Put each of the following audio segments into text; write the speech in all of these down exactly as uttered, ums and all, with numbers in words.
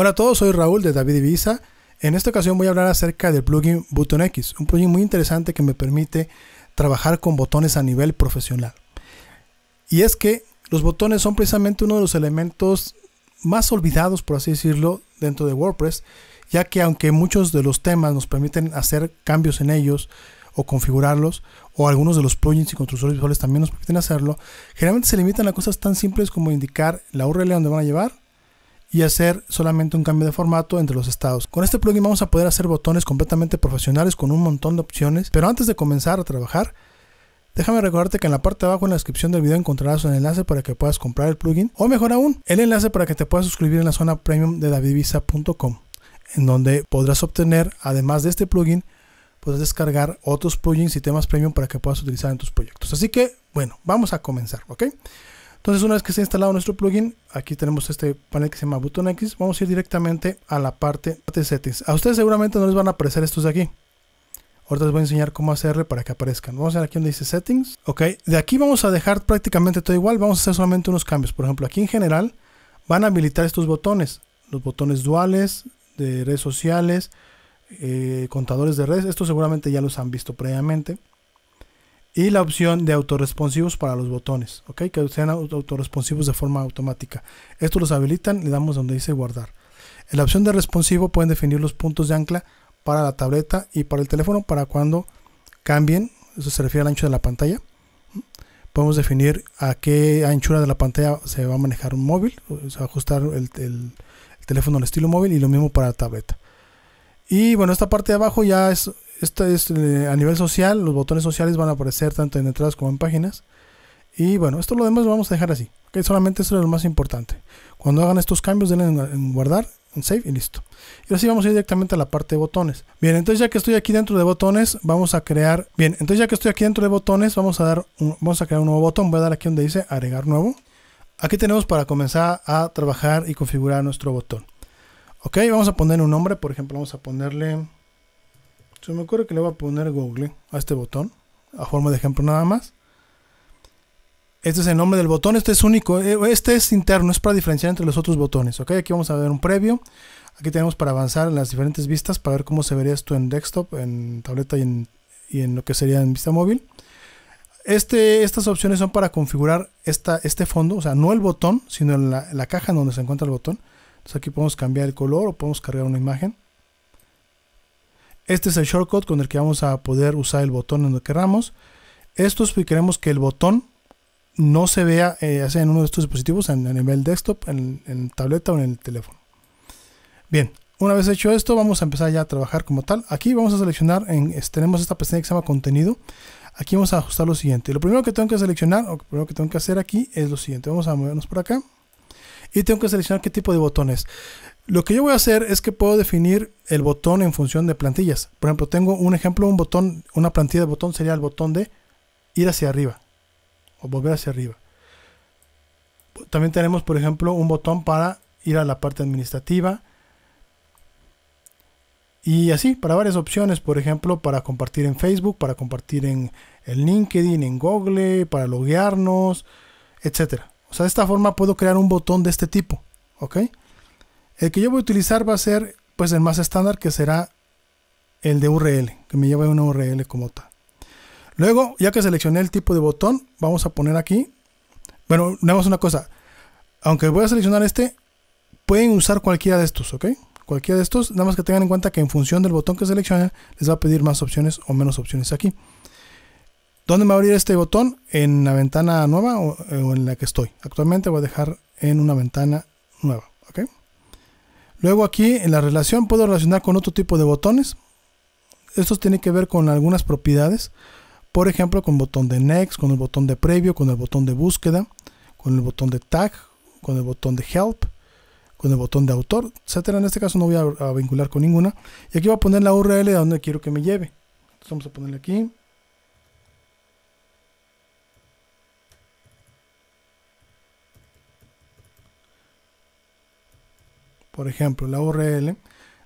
Hola a todos, soy Raúl de DavidIbiza. En esta ocasión voy a hablar acerca del plugin ButtonX, un plugin muy interesante que me permite trabajar con botones a nivel profesional. Y es que los botones son precisamente uno de los elementos más olvidados, por así decirlo, dentro de WordPress, ya que aunque muchos de los temas nos permiten hacer cambios en ellos o configurarlos, o algunos de los plugins y constructores visuales también nos permiten hacerlo, generalmente se limitan a cosas tan simples como indicar la U R L donde van a llevar y hacer solamente un cambio de formato entre los estados. Con este plugin vamos a poder hacer botones completamente profesionales con un montón de opciones, pero antes de comenzar a trabajar, déjame recordarte que en la parte de abajo en la descripción del video encontrarás un enlace para que puedas comprar el plugin, o mejor aún, el enlace para que te puedas suscribir en la zona premium de david ibiza punto com, en donde podrás obtener, además de este plugin, puedes descargar otros plugins y temas premium para que puedas utilizar en tus proyectos. Así que, bueno, vamos a comenzar, ¿ok? Entonces, una vez que se ha instalado nuestro plugin, aquí tenemos este panel que se llama ButtonX. Vamos a ir directamente a la parte de settings. A ustedes seguramente no les van a aparecer estos de aquí. Ahorita les voy a enseñar cómo hacerle para que aparezcan. Vamos a ver aquí donde dice settings. Ok, de aquí vamos a dejar prácticamente todo igual. Vamos a hacer solamente unos cambios. Por ejemplo, aquí en general van a habilitar estos botones. Los botones duales, de redes sociales, eh, contadores de redes. Estos seguramente ya los han visto previamente. Y la opción de autorresponsivos para los botones, ok, que sean autorresponsivos de forma automática. Estos los habilitan, le damos donde dice guardar. En la opción de responsivo pueden definir los puntos de ancla para la tableta y para el teléfono para cuando cambien, eso se refiere al ancho de la pantalla. Podemos definir a qué anchura de la pantalla se va a manejar un móvil, o sea, ajustar el, el, el teléfono al estilo móvil, y lo mismo para la tableta. Y bueno, esta parte de abajo ya es... Esto es eh, a nivel social, los botones sociales van a aparecer tanto en entradas como en páginas. Y bueno, esto lo demás lo vamos a dejar así. ¿Okay? Solamente eso es lo más importante. Cuando hagan estos cambios, denle en, en guardar, en save y listo. Y así vamos a ir directamente a la parte de botones. Bien, entonces ya que estoy aquí dentro de botones, vamos a crear... Bien, entonces ya que estoy aquí dentro de botones, vamos a, dar un, vamos a crear un nuevo botón. Voy a dar aquí donde dice agregar nuevo. Aquí tenemos para comenzar a trabajar y configurar nuestro botón. Ok, vamos a poner un nombre. Por ejemplo, vamos a ponerle... Se me ocurre que le voy a poner Google a este botón, a forma de ejemplo nada más. Este es el nombre del botón, este es único, este es interno, es para diferenciar entre los otros botones. Ok, aquí vamos a ver un previo, aquí tenemos para avanzar en las diferentes vistas, para ver cómo se vería esto en desktop, en tableta y en, y en lo que sería en vista móvil. Este, estas opciones son para configurar esta, este fondo, o sea, no el botón, sino la, la caja en donde se encuentra el botón. Entonces aquí podemos cambiar el color o podemos cargar una imagen. Este es el shortcode con el que vamos a poder usar el botón donde queramos. Esto es porque queremos que el botón no se vea eh, en uno de estos dispositivos, en, en nivel desktop, en, en tableta o en el teléfono. Bien, una vez hecho esto, vamos a empezar ya a trabajar como tal. Aquí vamos a seleccionar, en, es, tenemos esta pestaña que se llama contenido. Aquí vamos a ajustar lo siguiente. Lo primero que tengo que seleccionar, o lo primero que tengo que hacer aquí es lo siguiente. Vamos a movernos por acá. Y tengo que seleccionar qué tipo de botones. Lo que yo voy a hacer es que puedo definir el botón en función de plantillas. Por ejemplo, tengo un ejemplo, un botón, una plantilla de botón sería el botón de ir hacia arriba o volver hacia arriba. También tenemos, por ejemplo, un botón para ir a la parte administrativa. Y así, para varias opciones, por ejemplo, para compartir en Facebook, para compartir en el LinkedIn, en Google, para loguearnos, etcétera. O sea, de esta forma puedo crear un botón de este tipo, ¿ok? El que yo voy a utilizar va a ser, pues, el más estándar, que será el de U R L, que me lleva a una U R L como tal. Luego, ya que seleccioné el tipo de botón, vamos a poner aquí. Bueno, hagamos una cosa. Aunque voy a seleccionar este, pueden usar cualquiera de estos, ¿ok? Cualquiera de estos, nada más que tengan en cuenta que en función del botón que seleccionen, les va a pedir más opciones o menos opciones aquí. ¿Dónde me va a abrir este botón? En la ventana nueva o, o en la que estoy. Actualmente voy a dejar en una ventana nueva. ¿Okay? Luego aquí en la relación puedo relacionar con otro tipo de botones. Estos tienen que ver con algunas propiedades. Por ejemplo, con el botón de Next, con el botón de Previo, con el botón de Búsqueda, con el botón de Tag, con el botón de Help, con el botón de Autor, etcétera. En este caso no voy a, a vincular con ninguna. Y aquí voy a poner la U R L de donde quiero que me lleve. Entonces vamos a ponerle aquí. Por ejemplo, la U R L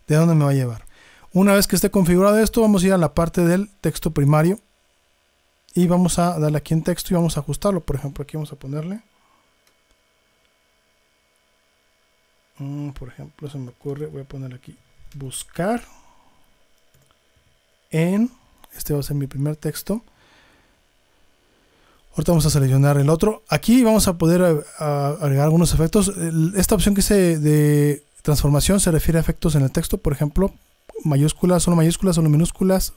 de dónde me va a llevar. Una vez que esté configurado esto, vamos a ir a la parte del texto primario y vamos a darle aquí en texto y vamos a ajustarlo. Por ejemplo, aquí vamos a ponerle um, por ejemplo, se me ocurre, voy a poner aquí buscar en, este va a ser mi primer texto. Ahorita vamos a seleccionar el otro. Aquí vamos a poder a, a agregar algunos efectos. Esta opción que hice de transformación se refiere a efectos en el texto, por ejemplo, mayúsculas, solo mayúsculas, solo minúsculas,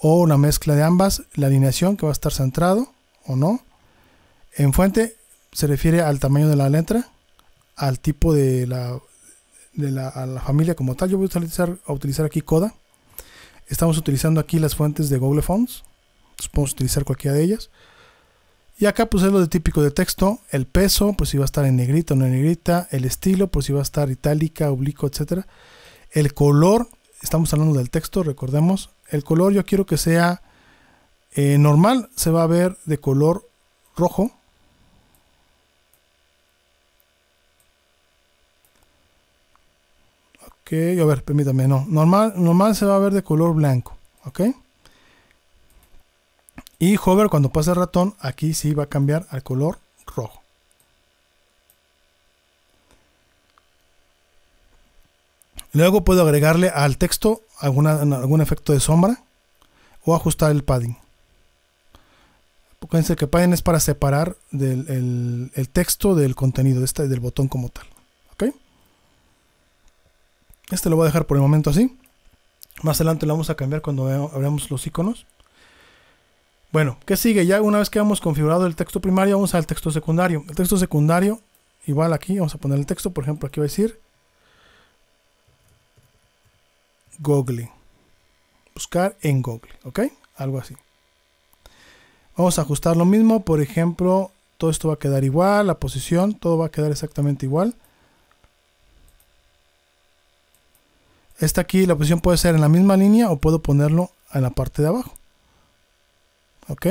o una mezcla de ambas, la alineación que va a estar centrado o no. En fuente se refiere al tamaño de la letra, al tipo de la, de la, a la familia como tal. Yo voy a utilizar, a utilizar aquí Coda. Estamos utilizando aquí las fuentes de Google Fonts. Entonces podemos utilizar cualquiera de ellas. Y acá pues es lo de típico de texto, el peso, pues si va a estar en negrita o no en negrita, el estilo, pues si va a estar itálica, oblicuo, etcétera. El color, estamos hablando del texto, recordemos, el color yo quiero que sea eh, normal, se va a ver de color rojo. Ok, a ver, permítame, no, normal, normal se va a ver de color blanco, ok. Y hover, cuando pasa el ratón, aquí sí va a cambiar al color rojo. Luego puedo agregarle al texto alguna, algún efecto de sombra o ajustar el padding. Acuérdense que padding es para separar del, el, el texto del contenido, este, del botón como tal. ¿Okay? Este lo voy a dejar por el momento así. Más adelante lo vamos a cambiar cuando veamos los iconos. Bueno, ¿qué sigue? Ya una vez que hemos configurado el texto primario, vamos al texto secundario. El texto secundario, igual aquí, vamos a poner el texto, por ejemplo, aquí va a decir Google. Buscar en Google, ¿ok? Algo así. Vamos a ajustar lo mismo, por ejemplo, todo esto va a quedar igual, la posición, todo va a quedar exactamente igual. Esta aquí, la posición puede ser en la misma línea o puedo ponerlo en la parte de abajo. Ok,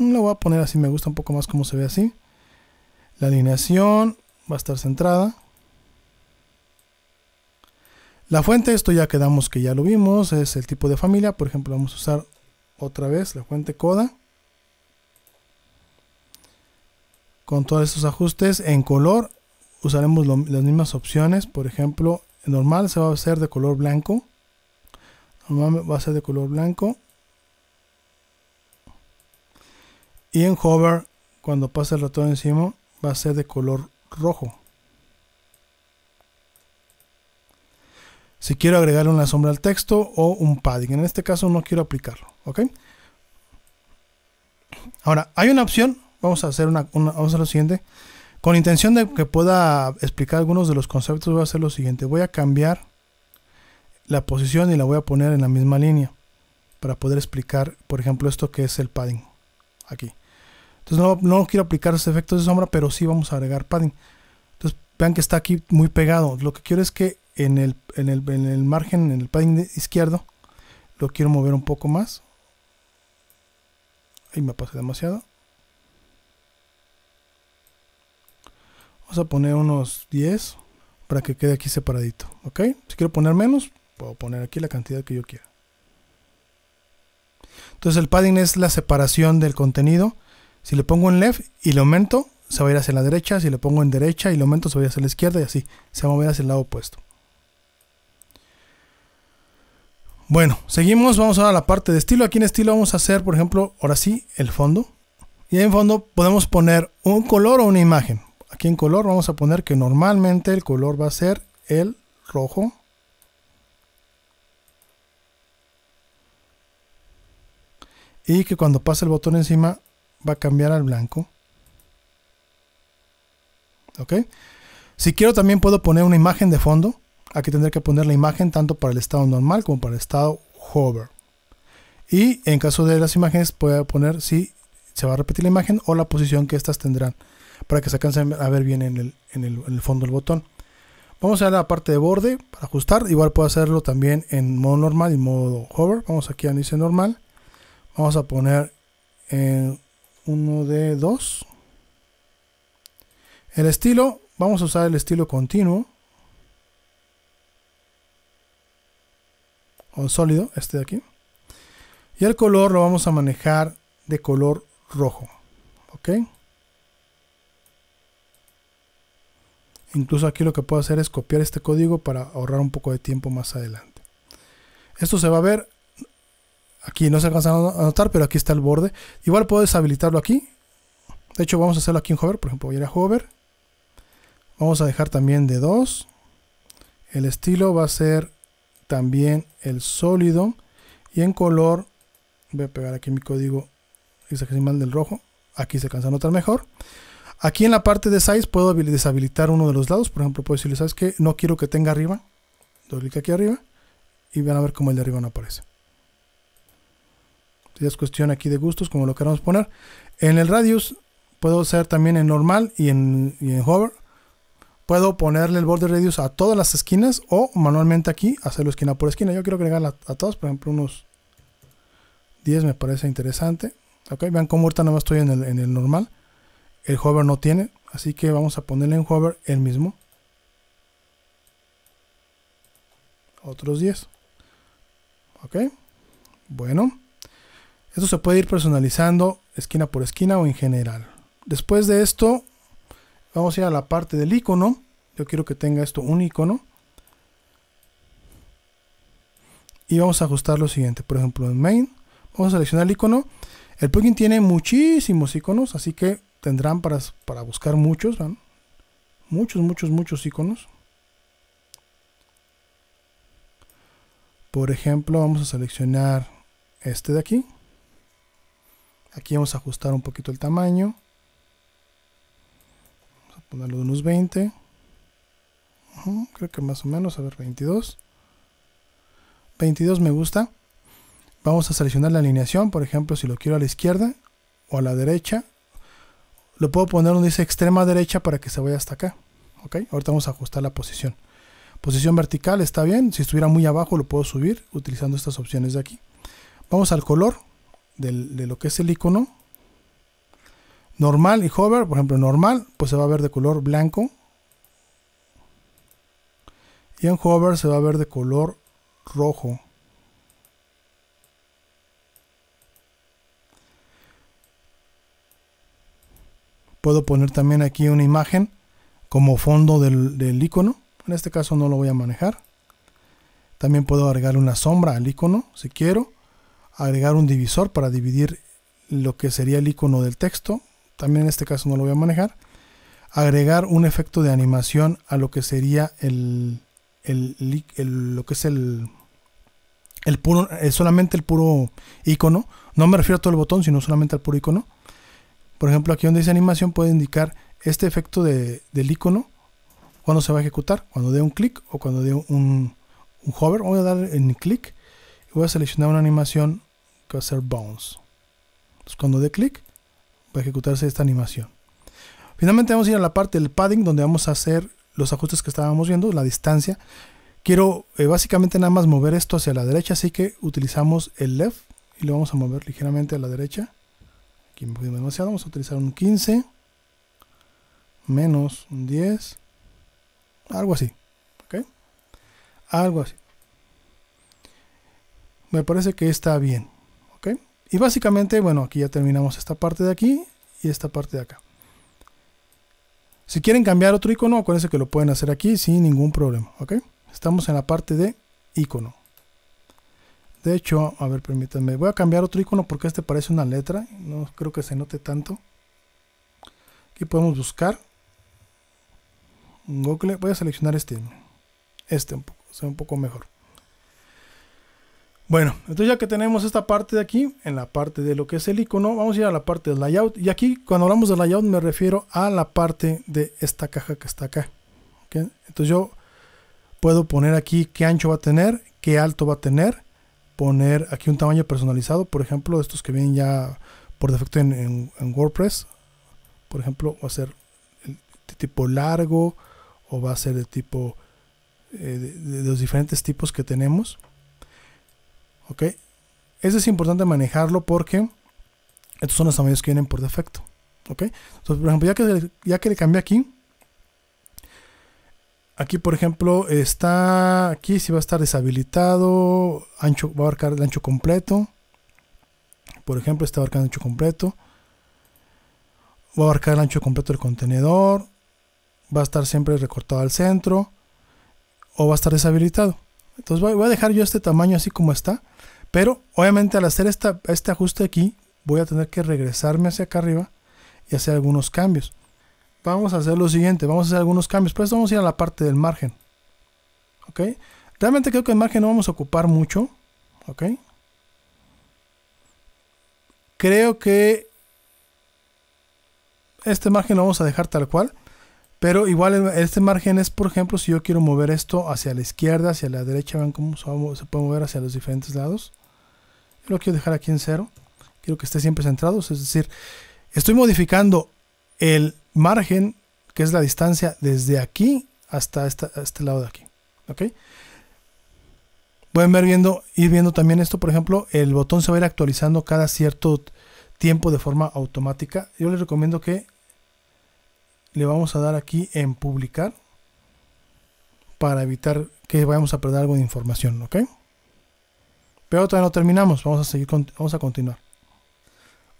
lo voy a poner así, me gusta un poco más como se ve así. La alineación va a estar centrada. La fuente, esto ya quedamos que ya lo vimos, es el tipo de familia. Por ejemplo, vamos a usar otra vez la fuente Coda. Con todos estos ajustes en color, usaremos lo, las mismas opciones. Por ejemplo, normal se va a hacer de color blanco. Normal va a ser de color blanco. Y en hover, cuando pasa el ratón encima, va a ser de color rojo. Si quiero agregarle una sombra al texto o un padding, en este caso no quiero aplicarlo, ¿ok? Ahora, hay una opción, vamos a hacer una, una, vamos a hacer lo siguiente. Con intención de que pueda explicar algunos de los conceptos, voy a hacer lo siguiente. Voy a cambiar la posición y la voy a poner en la misma línea para poder explicar, por ejemplo, esto que es el padding aquí. Entonces no, no quiero aplicar los efectos de sombra, pero sí vamos a agregar padding. Entonces vean que está aquí muy pegado. Lo que quiero es que en el, en el, en el margen, en el padding izquierdo, lo quiero mover un poco más. Ahí me pasé demasiado. Vamos a poner unos diez para que quede aquí separadito. ¿Ok? Si quiero poner menos, puedo poner aquí la cantidad que yo quiera. Entonces el padding es la separación del contenido. Si le pongo en left y lo aumento, se va a ir hacia la derecha. Si le pongo en derecha y lo aumento, se va a ir hacia la izquierda y así. Se va a mover hacia el lado opuesto. Bueno, seguimos. Vamos ahora a la parte de estilo. Aquí en estilo vamos a hacer, por ejemplo, ahora sí, el fondo. Y en fondo podemos poner un color o una imagen. Aquí en color vamos a poner que normalmente el color va a ser el rojo. Y que cuando pase el botón encima va a cambiar al blanco. Ok. Si quiero también puedo poner una imagen de fondo. Aquí tendré que poner la imagen tanto para el estado normal como para el estado hover. Y en caso de las imágenes puedo poner si se va a repetir la imagen o la posición que estas tendrán. Para que se alcancen a ver bien en el, en el, en el fondo del botón. Vamos a la parte de borde para ajustar. Igual puedo hacerlo también en modo normal y modo hover. Vamos aquí a dice normal. Vamos a poner eh, uno de dos. El estilo, vamos a usar el estilo continuo o sólido, este de aquí. Y el color lo vamos a manejar de color rojo. Ok. Incluso aquí lo que puedo hacer es copiar este código para ahorrar un poco de tiempo más adelante. Esto se va a ver aquí, no se alcanza a notar, pero aquí está el borde. Igual puedo deshabilitarlo aquí. De hecho, vamos a hacerlo aquí en hover. Por ejemplo, voy a ir a hover. Vamos a dejar también de dos. El estilo va a ser también el sólido. Y en color, voy a pegar aquí mi código hexadecimal del rojo. Aquí se alcanza a notar mejor. Aquí en la parte de size puedo deshabilitar uno de los lados. Por ejemplo, puedo decirle, ¿sabes qué? No quiero que tenga arriba. Doy clic aquí arriba. Y van a ver cómo el de arriba no aparece. Ya es cuestión aquí de gustos, como lo queramos poner. En el radius puedo hacer también en normal y en, y en hover. Puedo ponerle el border radius a todas las esquinas o manualmente aquí hacerlo esquina por esquina. Yo quiero agregarla a todas, por ejemplo, unos diez me parece interesante. Ok, vean cómo ahorita nada más estoy en el, en el normal. El hover no tiene, así que vamos a ponerle en hover el mismo. Otros diez. Ok, bueno. Esto se puede ir personalizando esquina por esquina o en general. Después de esto, vamos a ir a la parte del icono. Yo quiero que tenga esto un icono. Y vamos a ajustar lo siguiente. Por ejemplo, en main, vamos a seleccionar el icono. El plugin tiene muchísimos iconos, así que tendrán para, para buscar muchos. ¿Van? Muchos, muchos, muchos iconos. Por ejemplo, vamos a seleccionar este de aquí. Aquí vamos a ajustar un poquito el tamaño. Vamos a ponerlo de unos veinte. Uh-huh, creo que más o menos, a ver, veintidós. veintidós me gusta. Vamos a seleccionar la alineación, por ejemplo, si lo quiero a la izquierda o a la derecha. Lo puedo poner donde dice extrema derecha para que se vaya hasta acá. ¿Ok? Ahorita vamos a ajustar la posición. Posición vertical está bien. Si estuviera muy abajo lo puedo subir utilizando estas opciones de aquí. Vamos al color de lo que es el icono. Normal y hover, por ejemplo, normal pues se va a ver de color blanco y en hover se va a ver de color rojo. Puedo poner también aquí una imagen como fondo del, del icono. En este caso no lo voy a manejar. También puedo agregar una sombra al icono si quiero. Agregar un divisor para dividir lo que sería el icono del texto. También en este caso no lo voy a manejar. Agregar un efecto de animación a lo que sería el, el, el lo que es el, el puro, solamente el puro icono. No me refiero a todo el botón, sino solamente al puro icono. Por ejemplo, aquí donde dice animación puede indicar este efecto de, del icono, cuando se va a ejecutar, cuando dé un clic o cuando dé un, un hover. Voy a dar en clic. Voy a seleccionar una animación que va a ser bounce. Entonces cuando dé clic va a ejecutarse esta animación. Finalmente vamos a ir a la parte del padding, donde vamos a hacer los ajustes que estábamos viendo, la distancia. Quiero eh, básicamente nada más mover esto hacia la derecha, así que utilizamos el left y lo vamos a mover ligeramente a la derecha. Aquí me fui demasiado, vamos a utilizar un quince, menos un diez, algo así. ¿Okay? Algo así. Me parece que está bien, ¿ok? Y básicamente, bueno, aquí ya terminamos esta parte de aquí y esta parte de acá. Si quieren cambiar otro icono, acuérdense que lo pueden hacer aquí sin ningún problema, ¿ok? Estamos en la parte de icono. De hecho, a ver, permítanme, voy a cambiar otro icono porque este parece una letra. No creo que se note tanto. Aquí podemos buscar. Google, voy a seleccionar este. Este un poco, se ve un poco mejor. Bueno, entonces ya que tenemos esta parte de aquí, en la parte de lo que es el icono, vamos a ir a la parte del layout. Y aquí, cuando hablamos de layout, me refiero a la parte de esta caja que está acá. ¿Okay? Entonces yo puedo poner aquí qué ancho va a tener, qué alto va a tener, poner aquí un tamaño personalizado, por ejemplo, estos que vienen ya por defecto en, en, en WordPress. Por ejemplo, va a ser de tipo largo o va a ser de tipo eh, de, de los diferentes tipos que tenemos. Ok, eso es importante manejarlo porque estos son los tamaños que vienen por defecto. Ok, entonces por ejemplo, ya que, ya que le cambié aquí, aquí por ejemplo está aquí, si va a estar deshabilitado, ancho va a abarcar el ancho completo. Por ejemplo, está abarcando el ancho completo, va a abarcar el ancho completo del contenedor, va a estar siempre recortado al centro o va a estar deshabilitado. Entonces voy a dejar yo este tamaño así como está, pero obviamente al hacer esta, este ajuste aquí voy a tener que regresarme hacia acá arriba y hacer algunos cambios. Vamos a hacer lo siguiente, vamos a hacer algunos cambios, pero esto vamos a ir a la parte del margen. Ok, realmente creo que el margen no vamos a ocupar mucho. Ok, creo que este margen lo vamos a dejar tal cual, pero igual este margen es, por ejemplo, si yo quiero mover esto hacia la izquierda, hacia la derecha, vean cómo se puede mover hacia los diferentes lados. Yo lo quiero dejar aquí en cero, quiero que esté siempre centrado, es decir, estoy modificando el margen, que es la distancia desde aquí hasta esta, este lado de aquí. Ok, pueden ver viendo, ir viendo también esto, por ejemplo, el botón se va a ir actualizando cada cierto tiempo de forma automática. Yo les recomiendo que le vamos a dar aquí en publicar para evitar que vayamos a perder algo de información, ¿ok? Pero todavía no terminamos, vamos a seguir, con, vamos a continuar.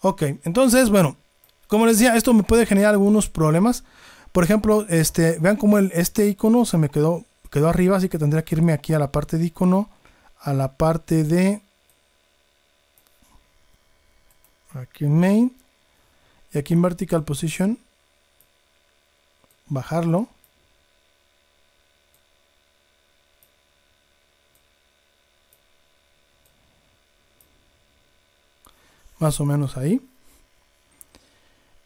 Ok, entonces, bueno, como les decía, esto me puede generar algunos problemas. Por ejemplo, este, vean cómo el, este icono se me quedó, quedó arriba, así que tendría que irme aquí a la parte de icono, a la parte de aquí en main y aquí en vertical position, bajarlo más o menos ahí,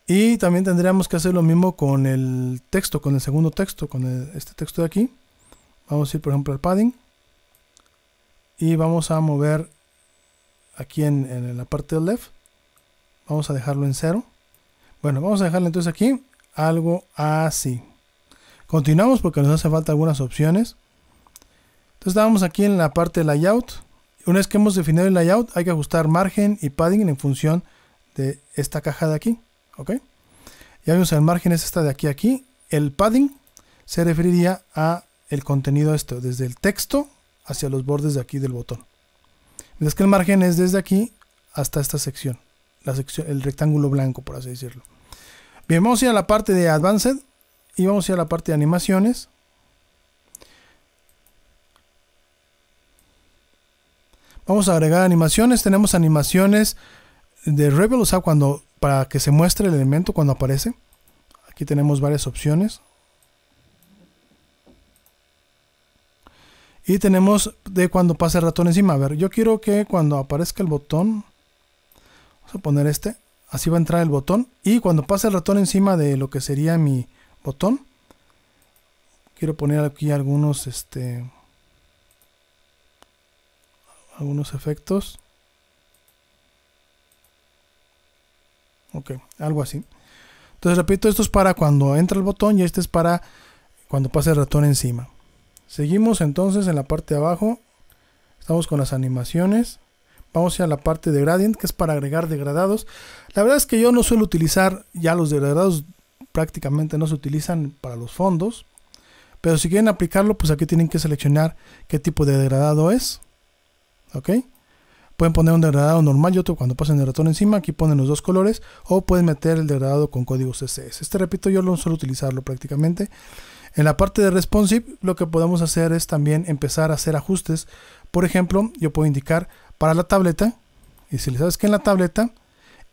y también tendríamos que hacer lo mismo con el texto, con el segundo texto, con el, este texto de aquí. Vamos a ir, por ejemplo, al padding y vamos a mover aquí en, en la parte del left, vamos a dejarlo en cero. Bueno, vamos a dejarlo entonces aquí algo así. Continuamos porque nos hace falta algunas opciones. Entonces estábamos aquí en la parte de layout. Una vez que hemos definido el layout, hay que ajustar margen y padding en función de esta caja de aquí. Ok, ya vimos el margen es esta de aquí a aquí. El padding se referiría a el contenido esto, desde el texto hacia los bordes de aquí del botón, mientras que el margen es desde aquí hasta esta sección, la sección, el rectángulo blanco, por así decirlo. Bien, vamos a ir a la parte de Advanced y vamos a ir a la parte de animaciones. Vamos a agregar animaciones. Tenemos animaciones de Reveal, o sea, cuando, para que se muestre el elemento cuando aparece. Aquí tenemos varias opciones. Y tenemos de cuando pasa el ratón encima. A ver, yo quiero que cuando aparezca el botón, vamos a poner este. Así va a entrar el botón, y cuando pase el ratón encima de lo que sería mi botón, quiero poner aquí algunos este algunos efectos, ok, algo así. Entonces, repito, esto es para cuando entra el botón y este es para cuando pase el ratón encima. Seguimos entonces en la parte de abajo, estamos con las animaciones. Vamos a la parte de gradient, que es para agregar degradados. La verdad es que yo no suelo utilizar, ya los degradados prácticamente no se utilizan para los fondos, pero si quieren aplicarlo, pues aquí tienen que seleccionar qué tipo de degradado es. Ok, pueden poner un degradado normal y otro cuando pasen el ratón encima. Aquí ponen los dos colores, o pueden meter el degradado con código C S S. Este, repito, yo no suelo utilizarlo prácticamente. En la parte de responsive, lo que podemos hacer es también empezar a hacer ajustes. Por ejemplo, yo puedo indicar para la tableta, y si le sabes que en la tableta,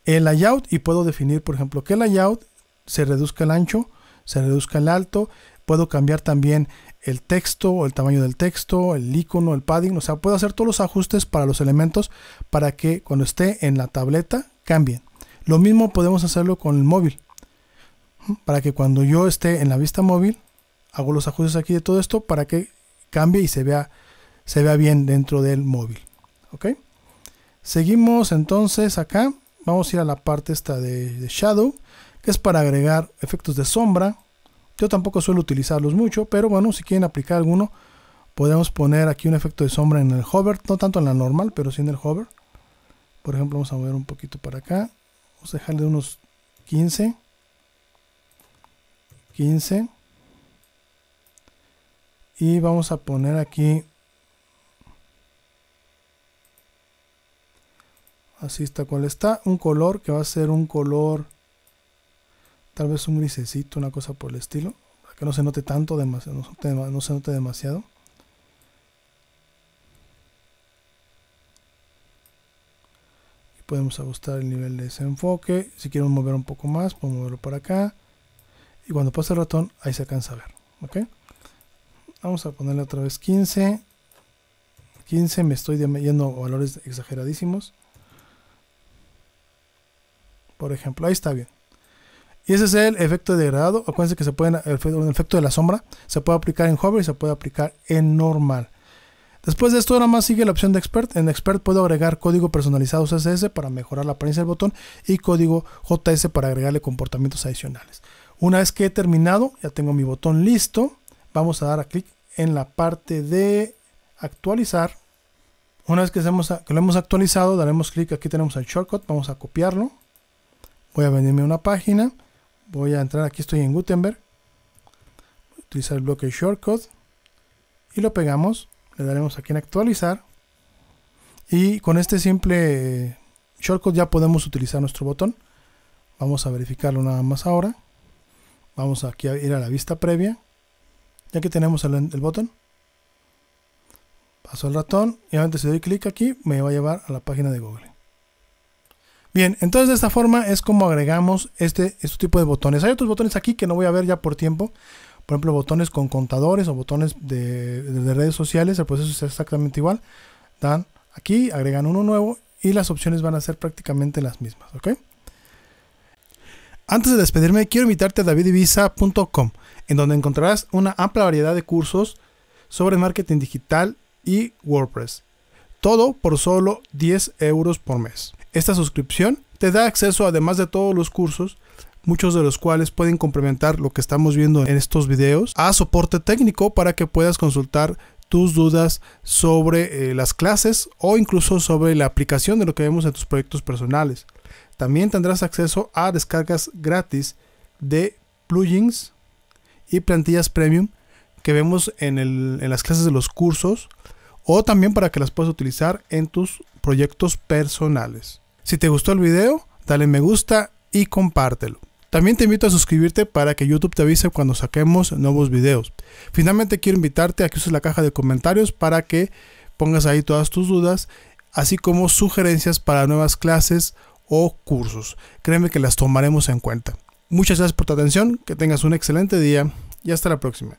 el layout, y puedo definir, por ejemplo, que el layout se reduzca el ancho, se reduzca el alto. Puedo cambiar también el texto, o el tamaño del texto, el icono, el padding. O sea, puedo hacer todos los ajustes para los elementos para que cuando esté en la tableta cambien. Lo mismo podemos hacerlo con el móvil, para que cuando yo esté en la vista móvil, hago los ajustes aquí de todo esto para que cambie y se vea, se vea bien dentro del móvil. Ok, seguimos entonces acá. Vamos a ir a la parte esta de, de shadow, que es para agregar efectos de sombra. Yo tampoco suelo utilizarlos mucho, pero bueno, si quieren aplicar alguno, podemos poner aquí un efecto de sombra en el hover, no tanto en la normal, pero sí en el hover. Por ejemplo, vamos a mover un poquito para acá, vamos a dejarle unos quince quince. Y vamos a poner aquí, así está cual está, un color que va a ser un color, tal vez un grisecito, una cosa por el estilo. para que no se note tanto, demasiado, no, se note, no se note demasiado. Y podemos ajustar el nivel de desenfoque. Si quiero mover un poco más, puedo moverlo para acá. Y cuando pase el ratón, ahí se alcanza a ver. ¿Okay? Vamos a ponerle otra vez quince. quince, me estoy yendo a valores exageradísimos. Por ejemplo, ahí está bien. Y ese es el efecto de degradado. Acuérdense que se pueden, el, el efecto de la sombra se puede aplicar en hover y se puede aplicar en normal. Después de esto, nada más sigue la opción de expert. En expert puedo agregar código personalizado C S S para mejorar la apariencia del botón y código J S para agregarle comportamientos adicionales. Una vez que he terminado, ya tengo mi botón listo. Vamos a dar a clic en la parte de actualizar. Una vez que, hemos, que lo hemos actualizado, daremos clic. Aquí tenemos el shortcut, vamos a copiarlo. Voy a venirme a una página, voy a entrar, aquí estoy en Gutenberg, voy a utilizar el bloque shortcode y lo pegamos, le daremos aquí en actualizar y con este simple shortcode ya podemos utilizar nuestro botón. Vamos a verificarlo nada más ahora, vamos aquí a ir a la vista previa, ya que tenemos el, el botón. Paso el ratón y antes si doy clic aquí me va a llevar a la página de Google. Bien, entonces de esta forma es como agregamos este, este tipo de botones. Hay otros botones aquí que no voy a ver ya por tiempo. Por ejemplo, botones con contadores o botones de, de, de redes sociales. El proceso es exactamente igual. Dan aquí, agregan uno nuevo y las opciones van a ser prácticamente las mismas. ¿Okay? Antes de despedirme, quiero invitarte a david ibiza punto com, en donde encontrarás una amplia variedad de cursos sobre marketing digital y WordPress. Todo por solo diez euros por mes. Esta suscripción te da acceso además de todos los cursos, muchos de los cuales pueden complementar lo que estamos viendo en estos videos, a soporte técnico para que puedas consultar tus dudas sobre eh, las clases o incluso sobre la aplicación de lo que vemos en tus proyectos personales. También tendrás acceso a descargas gratis de plugins y plantillas premium que vemos en, el, en las clases de los cursos o también para que las puedas utilizar en tus proyectos personales. Si te gustó el video, dale me gusta y compártelo. También te invito a suscribirte para que YouTube te avise cuando saquemos nuevos videos. Finalmente quiero invitarte a que uses la caja de comentarios para que pongas ahí todas tus dudas, así como sugerencias para nuevas clases o cursos. Créeme que las tomaremos en cuenta. Muchas gracias por tu atención, que tengas un excelente día y hasta la próxima.